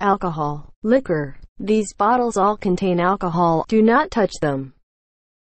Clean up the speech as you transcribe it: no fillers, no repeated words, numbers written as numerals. alcohol, liquor. These bottles all contain alcohol. Do not touch them.